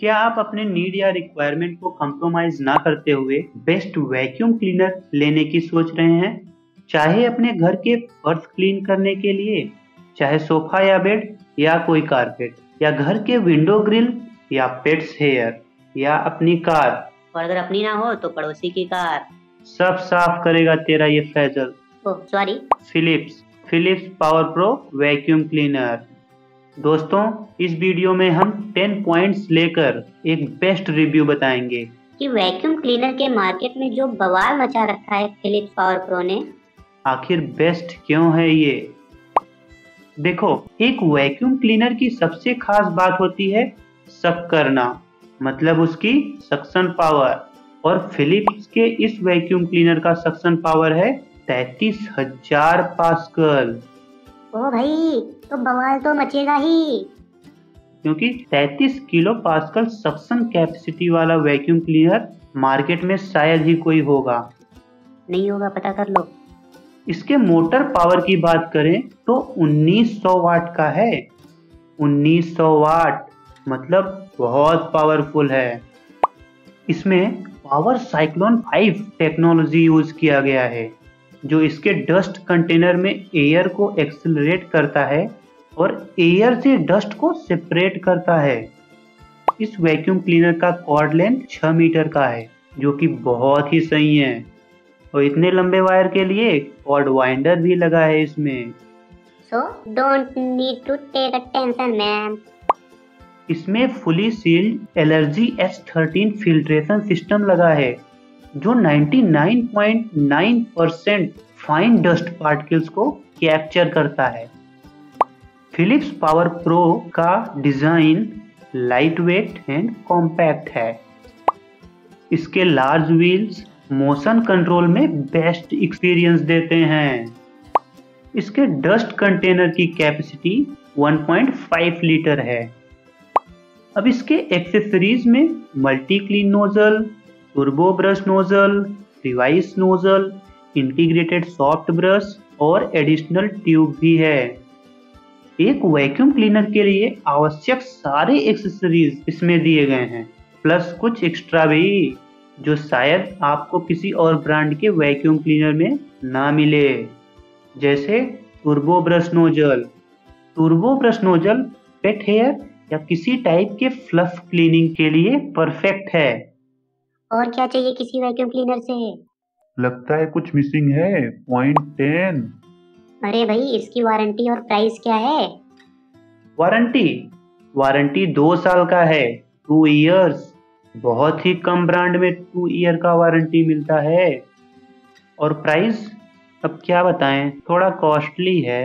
क्या आप अपने नीड या रिक्वायरमेंट को कॉम्प्रोमाइज ना करते हुए बेस्ट वैक्यूम क्लीनर लेने की सोच रहे हैं? चाहे अपने घर के फर्श क्लीन करने के लिए, चाहे सोफा या बेड या कोई कारपेट, या घर के विंडो ग्रिल या पेट्स हेयर या अपनी कार, और अगर अपनी ना हो तो पड़ोसी की कार, सब साफ करेगा तेरा ये Faisal. Oh sorry, Philips power pro vacuum cleaner. दोस्तों, इस वीडियो में हम 10 पॉइंट्स लेकर एक बेस्ट रिव्यू बताएंगे कि वैक्यूम क्लीनर के मार्केट में जो बवाल मचा रखा है फिलिप्स पावर प्रो ने, आखिर बेस्ट क्यों है ये। देखो, एक वैक्यूम क्लीनर की सबसे खास बात होती है सक करना, मतलब उसकी सक्शन पावर, और फिलिप्स के इस वैक्यूम क्लीनर का सक्शन पावर है 33,000 पास्कल। ओ भाई, तो बवाल तो मचेगा ही, क्योंकि 33 किलो पास्कल सक्शन कैपेसिटी वाला वैक्यूम क्लीनर मार्केट में शायद ही कोई होगा। नहीं होगा, पता कर लो। इसके मोटर पावर की बात करें तो 1900 वाट का है। 1900 वाट मतलब बहुत पावरफुल है। इसमें पावर साइक्लोन 5 टेक्नोलॉजी यूज किया गया है, जो इसके डस्ट कंटेनर में एयर को एक्सेलरेट करता है और एयर से डस्ट को सेपरेट करता है। इस वैक्यूम क्लीनर का कॉर्ड लेंथ 6 मीटर का है, जो कि बहुत ही सही है, और इतने लंबे वायर के लिए कॉर्ड वाइंडर भी लगा है इसमें। So don't need to take a tension, man. इसमें fully sealed allergy S13 filtration system लगा है, जो 99.9% फाइन डस्ट पार्टिकल्स को कैप्चर करता है। फिलिप्स पावर प्रो का डिज़ाइन लाइटवेट एंड कॉम्पैक्ट है। इसके लार्ज व्हील्स मोशन कंट्रोल में बेस्ट एक्सपीरियंस देते हैं। इसके डस्ट कंटेनर की कैपेसिटी 1.5 लीटर है। अब इसके एक्सेसरीज में multi clean nozzle, turbo brush nozzle, crevice nozzle, integrated soft brush और एडिशनल ट्यूब भी है। एक वैक्यूम क्लीनर के लिए आवश्यक सारे एक्सेसरीज इसमें दिए गए हैं, प्लस कुछ एक्स्ट्रा भी, जो शायद आपको किसी और ब्रांड के वैक्यूम क्लीनर में ना मिले, जैसे turbo brush nozzle. Turbo brush nozzle pet hair या किसी टाइप के फ्लफ क्लीनिंग के लिए परफेक्ट है। और क्या चाहिए किसी वैक्यूम क्लीनर से? लगता है कुछ मिसिंग है। पॉइंट 10। अरे भाई, इसकी वारंटी और प्राइस क्या है? वारंटी 2 साल का है, 2 इयर्स। बहुत ही कम ब्रांड में 2 ईयर का वारंटी मिलता है। और प्राइस, अब क्या बताएं, थोड़ा कॉस्टली है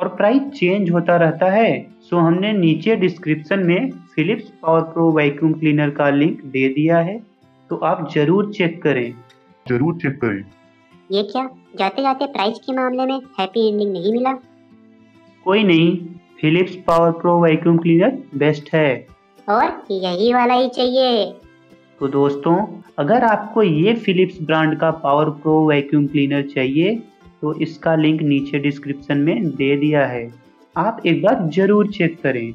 और प्राइस चेंज होता रहता है। सो हमने नीचे डिस्क्रिप्शन में Philips power pro vacuum cleaner का लिंक दे दिया है, तो आप जरूर चेक करें। ये क्या, जाते जाते प्राइस के मामले में हैप्पी एंडिंग नहीं मिला? कोई नहीं, Philips power pro vacuum cleaner best है और यही वाला ही चाहिए। तो दोस्तों, अगर आपको ये फिलिप्स ब्रांड का पावर प्रो वैक्यूम क्लीनर चाहिए तो इसका लिंक नीचे डिस्क्रिप्शन में दे दिया है, आप एक बार जरूर चेक करें।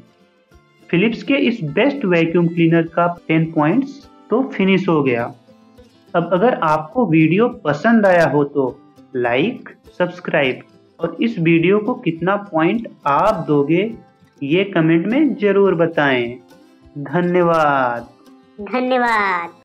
फिलिप्स के इस बेस्ट वैक्यूम क्लीनर का 10 पॉइंट्स तो फिनिश हो गया। अब अगर आपको वीडियो पसंद आया हो तो लाइक, सब्सक्राइब और इस वीडियो को कितना पॉइंट आप दोगे ये कमेंट में जरूर बताएं। धन्यवाद।